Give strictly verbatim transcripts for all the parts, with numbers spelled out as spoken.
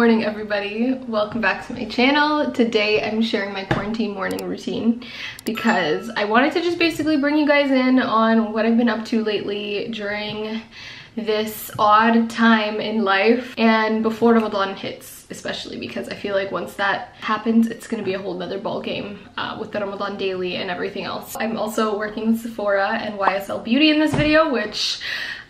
morning everybody, welcome back to my channel. Today I'm sharing my quarantine morning routine because I wanted to just basically bring you guys in on what I've been up to lately during this odd time in life and before Ramadan hits, especially because I feel like once that happens it's gonna be a whole nother ball game uh, with the Ramadan daily and everything else. I'm also working with Sephora and Y S L Beauty in this video, which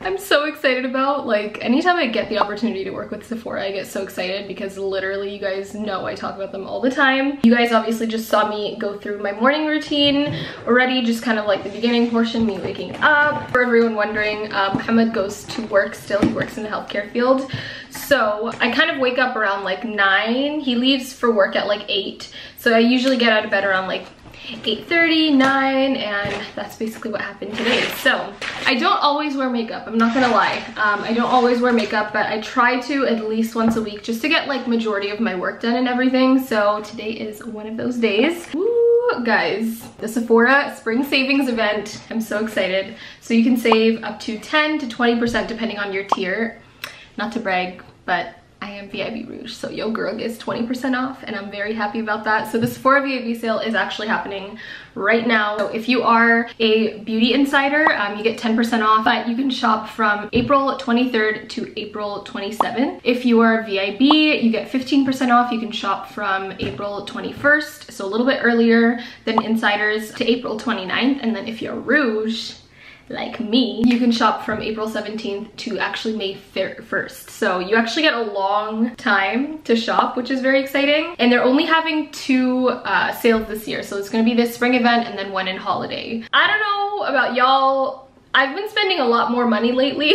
I'm so excited about. Like, anytime I get the opportunity to work with Sephora, I get so excited because literally, you guys know I talk about them all the time. You guys obviously just saw me go through my morning routine already, just kind of like the beginning portion, me waking up. For everyone wondering, um, Muhammad goes to work still. He works in the healthcare field. So I kind of wake up around like nine. He leaves for work at like eight. So I usually get out of bed around like eight thirty, nine, and that's basically what happened today. So I don't always wear makeup, I'm not gonna lie. Um, I don't always wear makeup, but I try to at least once a week just to get like majority of my work done and everything. So today is one of those days. Woo, guys, the Sephora Spring Savings event. I'm so excited. So you can save up to ten to twenty percent depending on your tier. Not to brag, but I am V I B Rouge, so yo girl gets twenty percent off and I'm very happy about that. So the Sephora V I B sale is actually happening right now. So if you are a beauty insider, um, you get ten percent off, but you can shop from April twenty-third to April twenty-seventh. If you are a V I B, you get fifteen percent off. You can shop from April twenty-first, so a little bit earlier than insiders, to April twenty-ninth. And then if you're Rouge, like me, you can shop from April seventeenth to actually May first. So you actually get a long time to shop, which is very exciting. And they're only having two uh, sales this year. So it's gonna be this spring event and then one in holiday. I don't know about y'all, I've been spending a lot more money lately.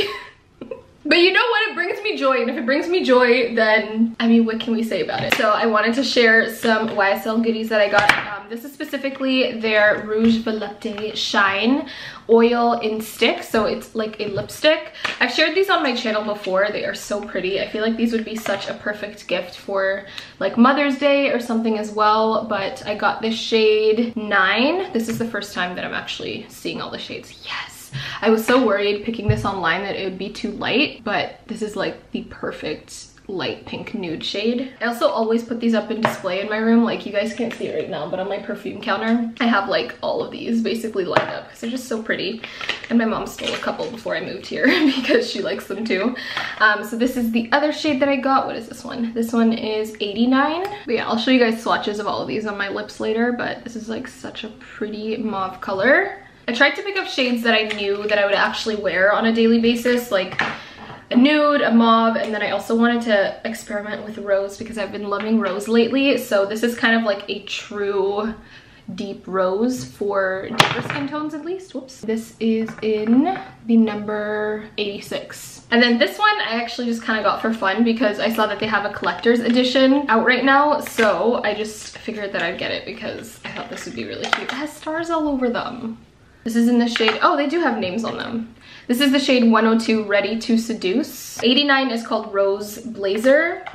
But you know what, it brings me joy, and if it brings me joy, then, I mean, what can we say about it? So I wanted to share some Y S L goodies that I got. Um, this is specifically their Rouge Volupte Shine oil in stick, so it's like a lipstick. I've shared these on my channel before, they are so pretty. I feel like these would be such a perfect gift for like Mother's Day or something as well, but I got this shade nine. This is the first time that I'm actually seeing all the shades, yes. I was so worried picking this online that it would be too light, but this is like the perfect light pink nude shade. I also always put these up in display in my room. Like, you guys can't see it right now, but on my perfume counter, I have like all of these basically lined up because they're just so pretty. And my mom stole a couple before I moved here because she likes them too. Um, so this is the other shade that I got. What is this one? This one is eighty-nine. But yeah, I'll show you guys swatches of all of these on my lips later, but this is like such a pretty mauve color. I tried to pick up shades that I knew that I would actually wear on a daily basis, like a nude, a mauve, and then I also wanted to experiment with rose because I've been loving rose lately. So this is kind of like a true deep rose for deeper skin tones at least. Whoops. This is in the number eighty-six. And then this one I actually just kind of got for fun because I saw that they have a collector's edition out right now. So I just figured that I'd get it because I thought this would be really cute. It has stars all over them. This is in the shade, oh, they do have names on them. This is the shade one oh two, Ready to Seduce. eighty-nine is called Rose Blazer.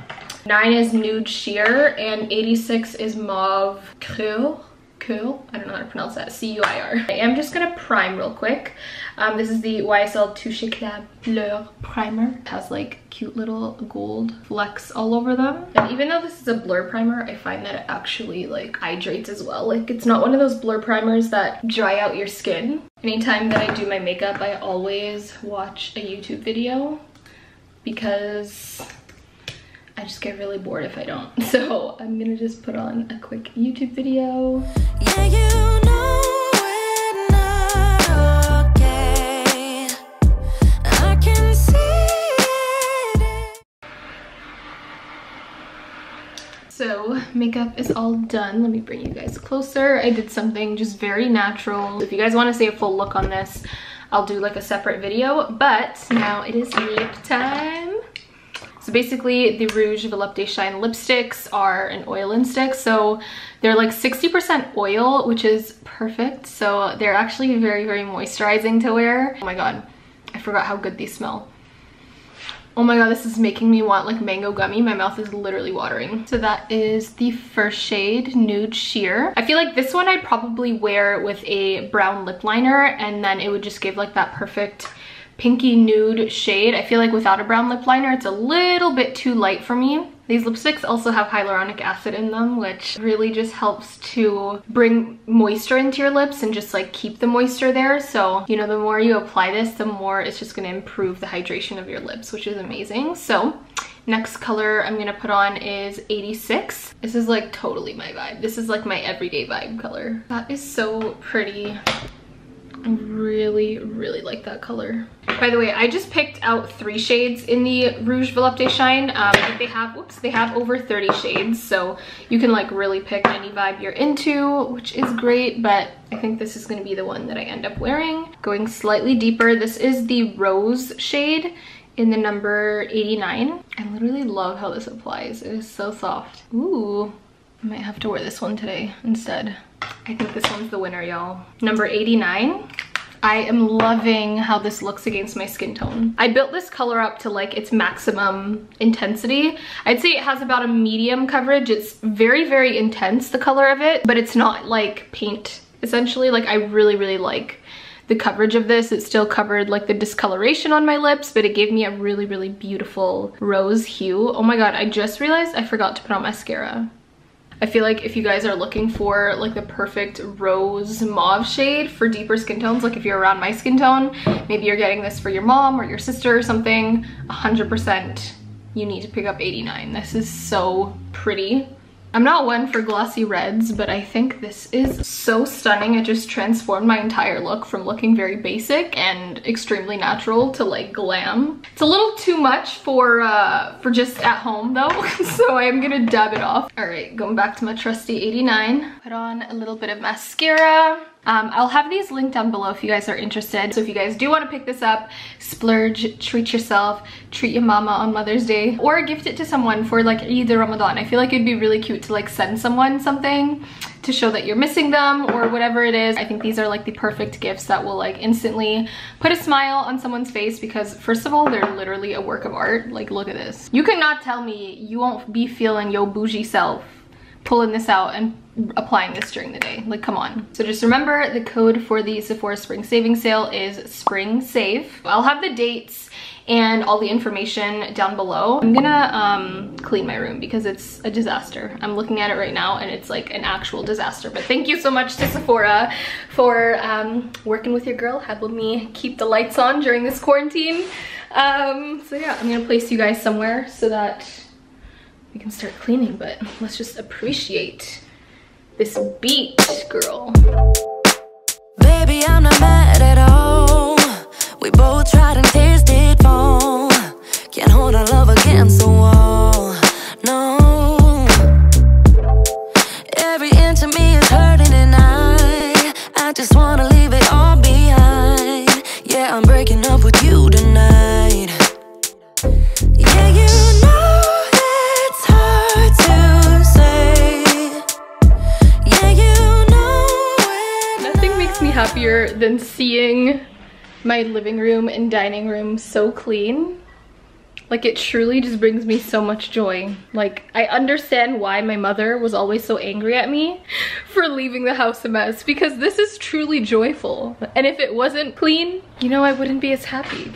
nine is Nude Sheer, and eighty-six is Mauve Cool. Cool, I don't know how to pronounce that, C U I R. I am just gonna prime real quick. Um, this is the Y S L Touche Eclat Blur Primer. It has like cute little gold flecks all over them. And even though this is a blur primer, I find that it actually like hydrates as well. Like, it's not one of those blur primers that dry out your skin. Anytime that I do my makeup, I always watch a YouTube video because I just get really bored if I don't. So I'm gonna just put on a quick YouTube video. Yeah, you know. So makeup is all done. Let me bring you guys closer. I did something just very natural. If you guys want to see a full look on this, I'll do like a separate video, but now it is lip time. So basically the Rouge Volupte Shine lipsticks are an oil and stick. So they're like sixty percent oil, which is perfect. So they're actually very, very moisturizing to wear. Oh my God, I forgot how good these smell. Oh my God, this is making me want like mango gummy. My mouth is literally watering. So that is the first shade, Nude Sheer. I feel like this one I'd probably wear with a brown lip liner and then it would just give like that perfect pinky nude shade. I feel like without a brown lip liner, it's a little bit too light for me. I These lipsticks also have hyaluronic acid in them, which really just helps to bring moisture into your lips and just like keep the moisture there. So, you know, the more you apply this, the more it's just going to improve the hydration of your lips, which is amazing. So next color I'm gonna put on is eighty-six. This is like totally my vibe. This is like my everyday vibe color. That is so pretty. I really, really like that color. By the way, I just picked out three shades in the Rouge Volupte Shine. Um, they have, whoops, they have over thirty shades, so you can like really pick any vibe you're into, which is great, but I think this is gonna be the one that I end up wearing. Going slightly deeper, this is the Rose shade in the number eighty-nine. I literally love how this applies. It is so soft. Ooh, I might have to wear this one today instead. I think this one's the winner, y'all. Number eighty-nine. I am loving how this looks against my skin tone. I built this color up to like its maximum intensity. I'd say it has about a medium coverage. It's very, very intense, the color of it, but it's not like paint, essentially. Like I really, really like the coverage of this. It still covered like the discoloration on my lips, but it gave me a really, really beautiful rose hue. Oh my god, I just realized I forgot to put on mascara. I feel like if you guys are looking for like the perfect rose mauve shade for deeper skin tones, like if you're around my skin tone, maybe you're getting this for your mom or your sister or something, one hundred percent you need to pick up eighty-nine. This is so pretty. I'm not one for glossy reds, but I think this is so stunning. It just transformed my entire look from looking very basic and extremely natural to like glam. It's a little too much for uh, for just at home though, so I am gonna dab it off. All right, going back to my trusty eighty-nine. Put on a little bit of mascara. Um, I'll have these linked down below if you guys are interested. So if you guys do want to pick this up, splurge, treat yourself, treat your mama on Mother's Day, or gift it to someone for like either Ramadan. I feel like it'd be really cute to like send someone something to show that you're missing them or whatever it is. I think these are like the perfect gifts that will like instantly put a smile on someone's face because first of all, they're literally a work of art. Like look at this. You cannot tell me you won't be feeling your bougie self pulling this out and applying this during the day. Like come on. So just remember, the code for the Sephora spring saving sale is spring save. I'll have the dates and all the information down below. I'm gonna um clean my room because it's a disaster. I'm looking at it right now and it's like an actual disaster, but thank you so much to Sephora for um working with your girl, helping me keep the lights on during this quarantine. Um so yeah, I'm gonna place you guys somewhere so that we can start cleaning, but let's just appreciate this beat, girl. Baby, I'm not mad at all. We both tried and tears did fall. Can't hold our love against the wall, no. Every inch of me is hurting and I I just wanna leave it all behind. Yeah, I'm breaking up with you tonight. Yeah, you know happier than seeing my living room and dining room so clean. Like it truly just brings me so much joy. Like I understand why my mother was always so angry at me for leaving the house a mess, because this is truly joyful, and if it wasn't clean, you know, I wouldn't be as happy.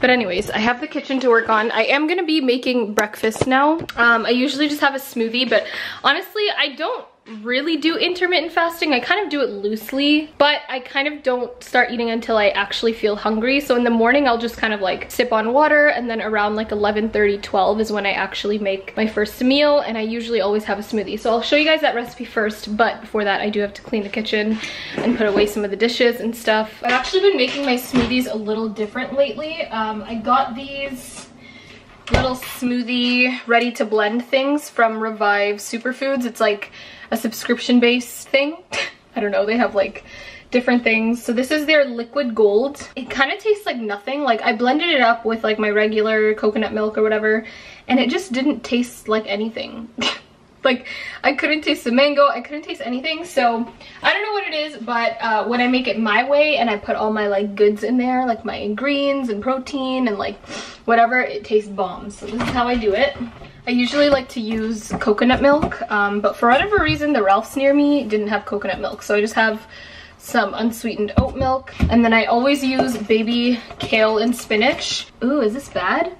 But anyways, I have the kitchen to work on. I am gonna be making breakfast now. um I usually just have a smoothie, but honestly I don't really do intermittent fasting. I kind of do it loosely, but I kind of don't start eating until I actually feel hungry. So in the morning I'll just kind of like sip on water, and then around like eleven thirty, twelve is when I actually make my first meal, and I usually always have a smoothie. So I'll show you guys that recipe first, but before that I do have to clean the kitchen and put away some of the dishes and stuff. I've actually been making my smoothies a little different lately. um I got these little smoothie ready to blend things from Revive Superfoods. It's like a subscription-based thing. I don't know, they have like different things. So this is their liquid gold. It kind of tastes like nothing. Like I blended it up with like my regular coconut milk or whatever, and it just didn't taste like anything. Like I couldn't taste the mango, I couldn't taste anything. So I don't know what it is, but uh, when I make it my way and I put all my like goods in there, like my greens and protein and like whatever, it tastes bomb. So this is how I do it. I usually like to use coconut milk, um, but for whatever reason the Ralphs near me didn't have coconut milk, so I just have some unsweetened oat milk. And then I always use baby kale and spinach. Ooh, is this bad?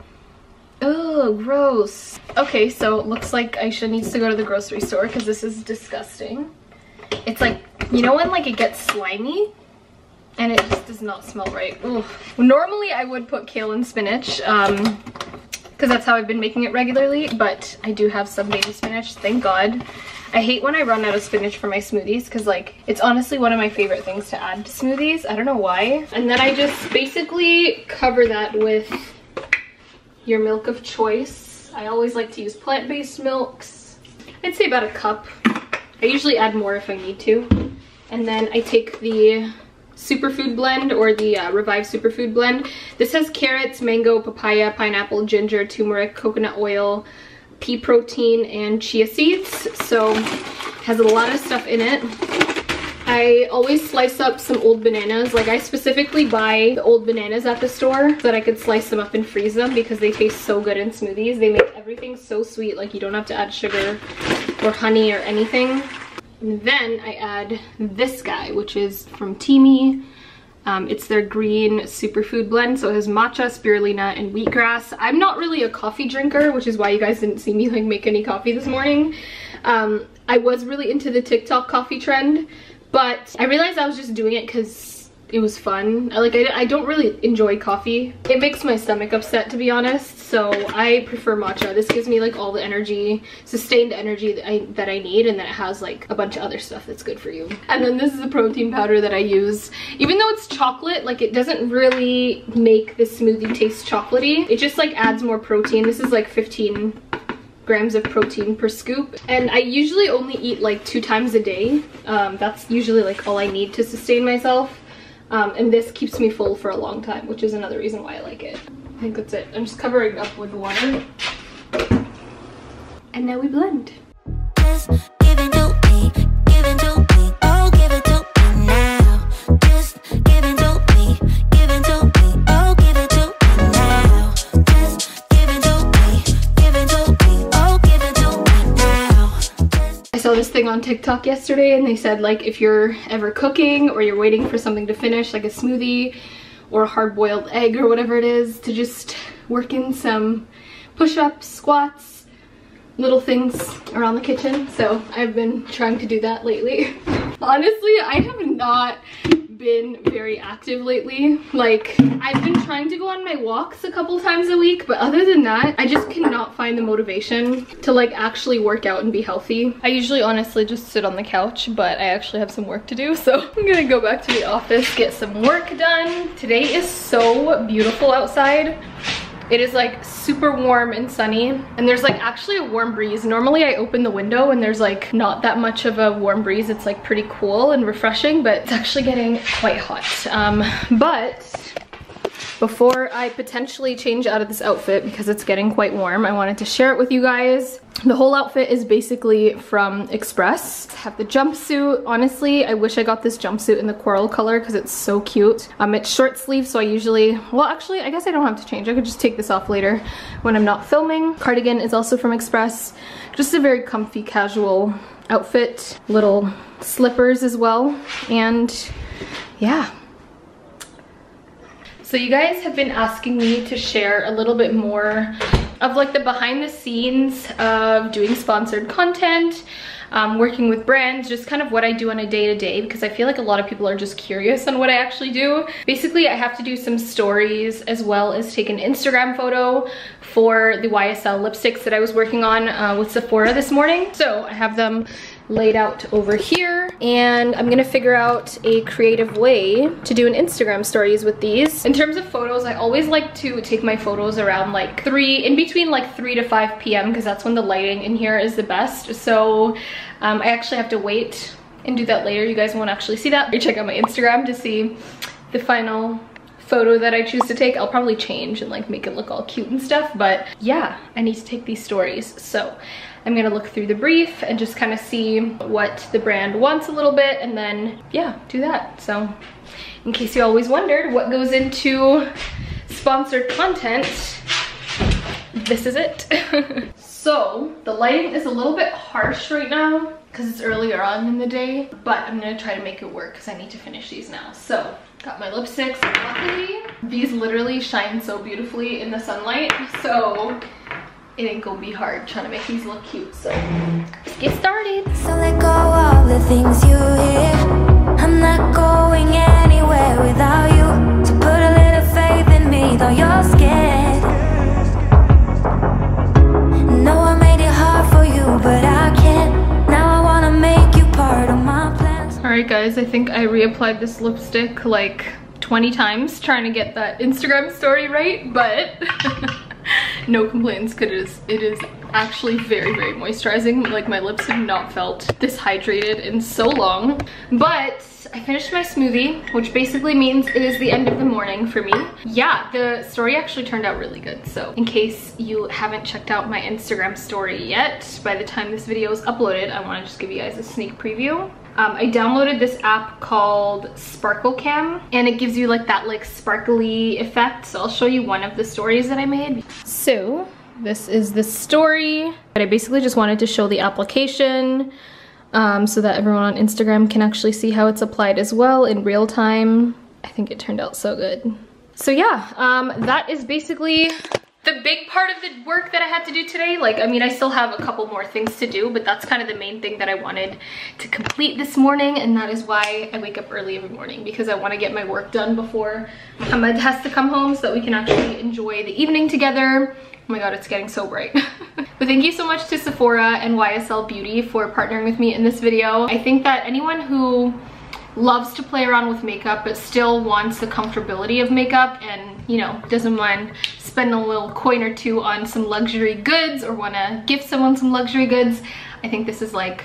Oh, gross. Okay, so it looks like Aisha needs to go to the grocery store because this is disgusting. It's like, you know when like it gets slimy? And it just does not smell right. Ooh. Normally I would put kale and spinach, um, because that's how I've been making it regularly, but I do have some baby spinach, thank God. I hate when I run out of spinach for my smoothies because like it's honestly one of my favorite things to add to smoothies. I don't know why. And then I just basically cover that with your milk of choice. I always like to use plant-based milks. I'd say about a cup. I usually add more if I need to. And then I take the superfood blend or the uh, Revive superfood blend. This has carrots, mango, papaya, pineapple, ginger, turmeric, coconut oil, pea protein, and chia seeds. So it has a lot of stuff in it. I always slice up some old bananas. Like I specifically buy the old bananas at the store so that I could slice them up and freeze them because they taste so good in smoothies. They make everything so sweet, like you don't have to add sugar or honey or anything. And then I add this guy, which is from Teami. Um, it's their green superfood blend. So it has matcha, spirulina, and wheatgrass. I'm not really a coffee drinker, which is why you guys didn't see me like make any coffee this morning. Um, I was really into the TikTok coffee trend, but I realized I was just doing it because it was fun. I, like I, I don't really enjoy coffee. It makes my stomach upset, to be honest. So I prefer matcha. This gives me like all the energy, sustained energy that I, that I need, and then it has like a bunch of other stuff that's good for you. And then this is the protein powder that I use. Even though it's chocolate, like it doesn't really make the smoothie taste chocolatey. It just like adds more protein. This is like fifteen grams of protein per scoop, and I usually only eat like two times a day. Um, that's usually like all I need to sustain myself. Um, and this keeps me full for a long time, which is another reason why I like it. I think that's it. I'm just covering up with water. And now we blend. Just give it to me, give it to me, oh give it to me now. Just give it to me, give it to me, oh give it to me now. Just give it to me, give it to me, oh give it to me now. I saw this thing on TikTok yesterday and they said like if you're ever cooking or you're waiting for something to finish, like a smoothie, or a hard-boiled egg or whatever it is, to just work in some push-ups, squats, little things around the kitchen. So I've been trying to do that lately. Honestly, I have not been very active lately. Like, I've been trying to go on my walks a couple times a week, but other than that, I just cannot find the motivation to like actually work out and be healthy. I usually honestly just sit on the couch, but I actually have some work to do, so I'm gonna go back to the office, get some work done. Today is so beautiful outside. It is like super warm and sunny, and there's like actually a warm breeze. Normally I open the window and there's like not that much of a warm breeze. It's like pretty cool and refreshing, but it's actually getting quite hot. Um, but before I potentially change out of this outfit, because it's getting quite warm, I wanted to share it with you guys. The whole outfit is basically from Express. I have the jumpsuit. Honestly, I wish I got this jumpsuit in the coral color because it's so cute. Um, it's short sleeve, so I usually, well actually, I guess I don't have to change. I could just take this off later when I'm not filming. Cardigan is also from Express. Just a very comfy, casual outfit. Little slippers as well. And yeah. So you guys have been asking me to share a little bit more of like the behind the scenes of doing sponsored content, um, working with brands, just kind of what I do on a day to day, because I feel like a lot of people are just curious on what I actually do. Basically, I have to do some stories as well as take an Instagram photo for the Y S L lipsticks that I was working on uh, with Sephora this morning. So I have them laid out over here, and I'm gonna figure out a creative way to do an Instagram stories with these. In terms of photos, I always like to take my photos around like three, in between like three to five P M because that's when the lighting in here is the best. So um, I actually have to wait and do that later. You guys won't actually see that. You check out my Instagram to see the final photo that I choose to take. I'll probably change and like make it look all cute and stuff, but yeah, I need to take these stories. So I'm gonna look through the brief and just kind of see what the brand wants a little bit, and then yeah, do that. So in case you always wondered what goes into sponsored content, this is it. So the lighting is a little bit harsh right now because it's earlier on in the day, but I'm gonna try to make it work because I need to finish these now. So got my lipsticks. Luckily, These literally shine so beautifully in the sunlight, so it ain't gonna be hard trying to make these look cute. So let's get started. So let go of the things you hear. I'm not going anywhere without you. So put a little faith in me, though you're scared. No, I made it hard for you, but I can't. Now I wanna make you part of my plans. Alright guys, I think I reapplied this lipstick like twenty times trying to get that Instagram story right, but no complaints, because it is, it is actually very, very moisturizing. Like, my lips have not felt this hydrated in so long. But I finished my smoothie, which basically means it is the end of the morning for me. Yeah, the story actually turned out really good. So in case you haven't checked out my Instagram story yet, by the time this video is uploaded, I want to just give you guys a sneak preview. Um, I downloaded this app called Sparkle Cam, and it gives you like that like sparkly effect. So I'll show you one of the stories that I made. So this is the story, but I basically just wanted to show the application um, so that everyone on Instagram can actually see how it's applied as well in real time. I think it turned out so good. So yeah, um, that is basically the big part of the work that I had to do today. Like, I mean, I still have a couple more things to do, but that's kind of the main thing that I wanted to complete this morning, and that is why I wake up early every morning, because I want to get my work done before Muhammad has to come home so that we can actually enjoy the evening together. Oh my god, it's getting so bright. But thank you so much to Sephora and Y S L Beauty for partnering with me in this video. I think that anyone who loves to play around with makeup but still wants the comfortability of makeup and, you know, doesn't mind spending a little coin or two on some luxury goods or want to gift someone some luxury goods, I think this is like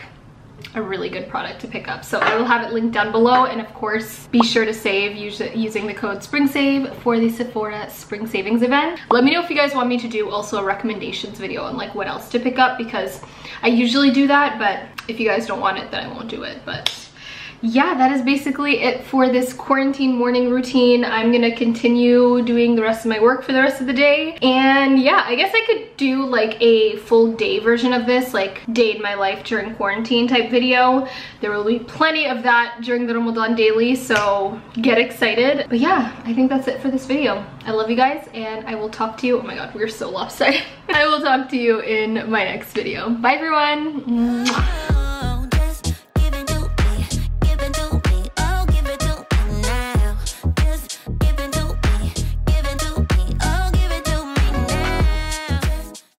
a really good product to pick up. So I will have it linked down below, and of course be sure to save using the code SPRINGSAVE for the Sephora Spring Savings event. Let me know if you guys want me to do also a recommendations video on like what else to pick up, because I usually do that, but if you guys don't want it then I won't do it. But yeah, that is basically it for this quarantine morning routine. I'm gonna continue doing the rest of my work for the rest of the day. And yeah, I guess I could do like a full day version of this, like day in my life during quarantine type video. There will be plenty of that during the Ramadan daily, so get excited. But yeah, I think that's it for this video. I love you guys, and I will talk to you. Oh my god, we're so lopsided. I will talk to you in my next video. Bye everyone.